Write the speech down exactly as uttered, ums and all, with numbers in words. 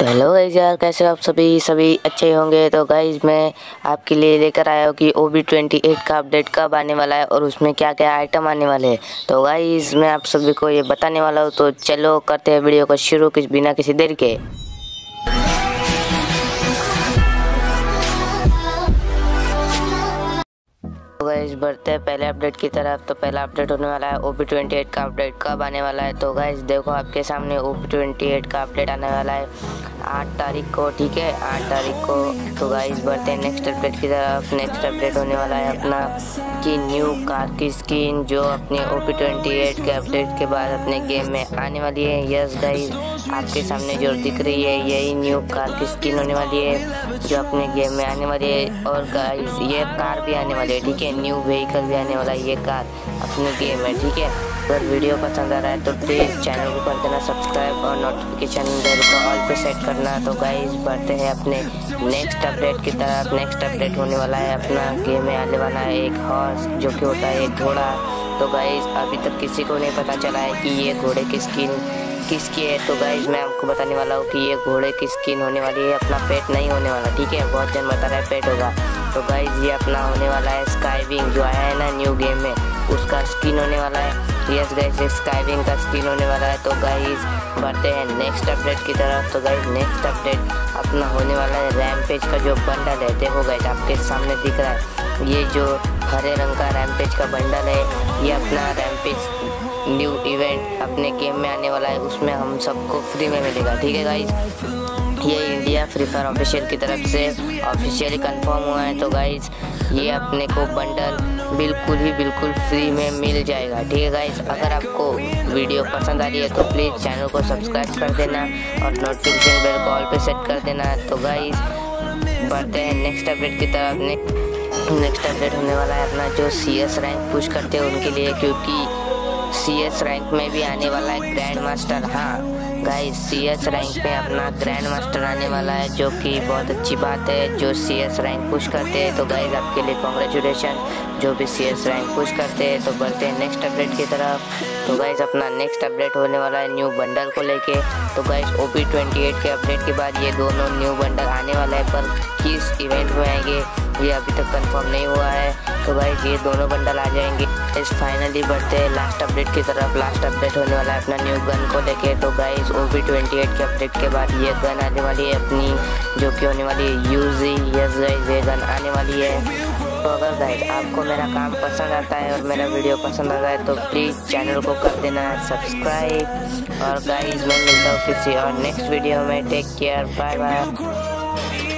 Hello guys यार, कैसे हो आप सभी सभी अच्छे होंगे। तो गाइस मैं आपके लिए लेकर आया हूँ कि ओबी अट्ठाईस का अपडेट कब आने वाला है और उसमें क्या क्या आइटम आने वाले हैं। तो गाइस मैं आप सभी को ये बताने वाला हूँ, तो चलो करते हैं वीडियो को शुरू किस बिना किसी देर के। गाइस बढ़ते हैं पहले अपडेट की तरफ। तो पहला अपडेट होने वाला है ओबी अट्ठाईस का अपडेट कब आने वाला है। तो गाइस देखो आपके सामने ओबी अट्ठाईस का अपडेट आने वाला है आठ तारीख को, ठीक है आठ तारीख को। तो गाइस बढ़ते हैं नेक्स्ट अपडेट की तरफ। नेक्स्ट अपडेट होने वाला है अपना कि न्यू कार की स्किन जो अपने ओबी अट्ठाईस के अपडेट के बाद अपने गेम में आने वाली है। यस गाइस आपके सामने जो दिख रही है यही न्यू कार की स्किन होने वाली है जो अपने गेम में आने वाली है। और गाइस ये कार भी आने वाली है, ठीक है न्यू व्हीकल भी आने वाला है, ये कार अपने गेम में, ठीक है। अगर वीडियो पसंद आ रहा है तो प्लीज़ चैनल को कर देना सब्सक्राइब और नोटिफिकेशन बेल को ऑल पे सेट करना। तो गाइस बढ़ते हैं अपने नेक्स्ट अपडेट की तरफ। नेक्स्ट अपडेट होने वाला है अपना गेम में आने वाला है एक हॉर्स जो कि होता है एक घोड़ा। तो गाइस अभी तक किसी को नहीं पता चला है कि ये घोड़े की स्किन किसकी है। तो गाइस मैं आपको बताने वाला हूँ कि ये घोड़े की स्किन होने वाली है, अपना पेट नहीं होने वाला, ठीक है। बहुत जन बता रहा है पेट होगा। तो गाइस ये अपना होने वाला है स्काईविंग जो आया है ना न्यू गेम में, उसका स्किन होने वाला है। यस गाइस ये स्काईविंग का स्किन होने वाला है। तो गाइस बढ़ते हैं नेक्स्ट अपडेट की तरफ। तो गाइस नेक्स्ट अपडेट अपना होने वाला है रैमपेज का जो बंडल है। देखो गाइस आपके सामने दिख रहा है ये जो हरे रंग का रैमपेज का बंडल है, ये अपना रैमपेज न्यू इवेंट अपने गेम में आने वाला है, उसमें हम सबको फ्री में मिलेगा, ठीक है गाइस। ये इंडिया फ्री फायर ऑफिशियल की तरफ से ऑफिशियली कंफर्म हुआ है। तो गाइस ये अपने को बंडल बिल्कुल ही बिल्कुल फ्री में मिल जाएगा, ठीक है गाइस। अगर आपको वीडियो पसंद आ रही है तो प्लीज़ चैनल को सब्सक्राइब कर देना और नोटिफिकेशन बेल को ऑल पे सेट कर देना। तो गाइस बढ़ते हैं नेक्स्ट अपडेट की तरफ। ने, नेक्स्ट अपडेट होने वाला है अपना जो सी एस रैंक पुश करते हैं उनके लिए, क्योंकि सी एस रैंक में भी आने वाला है ग्रैंड मास्टर। हाँ गाइस सी एस रैंक में अपना ग्रैंड मास्टर आने वाला है जो कि बहुत अच्छी बात है जो सी एस रैंक पुश करते हैं। तो गाइस आपके लिए कॉन्ग्रेचुलेशन जो भी सी एस रैंक पुश करते हैं। तो बढ़ते हैं नेक्स्ट अपडेट की तरफ। तो गाइस अपना नेक्स्ट अपडेट होने वाला है न्यू बंडल को लेके। तो गाइस ओ बी अट्ठाईस के अपडेट के बाद ये दोनों न्यू बंडल आने वाला है, पर किस इवेंट में आएंगे ये अभी तक कंफर्म नहीं हुआ है। तो गाइस ये दोनों बंडल आ जाएंगे। इस फाइनली बढ़ते हैं लास्ट अपडेट की तरफ। लास्ट अपडेट होने वाला है अपना न्यू गन को लेके। तो गाइस ओबी अट्ठाईस के अपडेट के बाद ये गन आने वाली है अपनी जो कि होने वाली है यूजी। यस गाइस ये गन आने वाली है। तो अगर गाइस आपको मेरा काम पसंद आता है और मेरा वीडियो पसंद आता है तो प्लीज़ चैनल को कर देना सब्सक्राइब। और गाइस मैं मिलता हूँ किसी और नेक्स्ट वीडियो में। Take care, bye bye.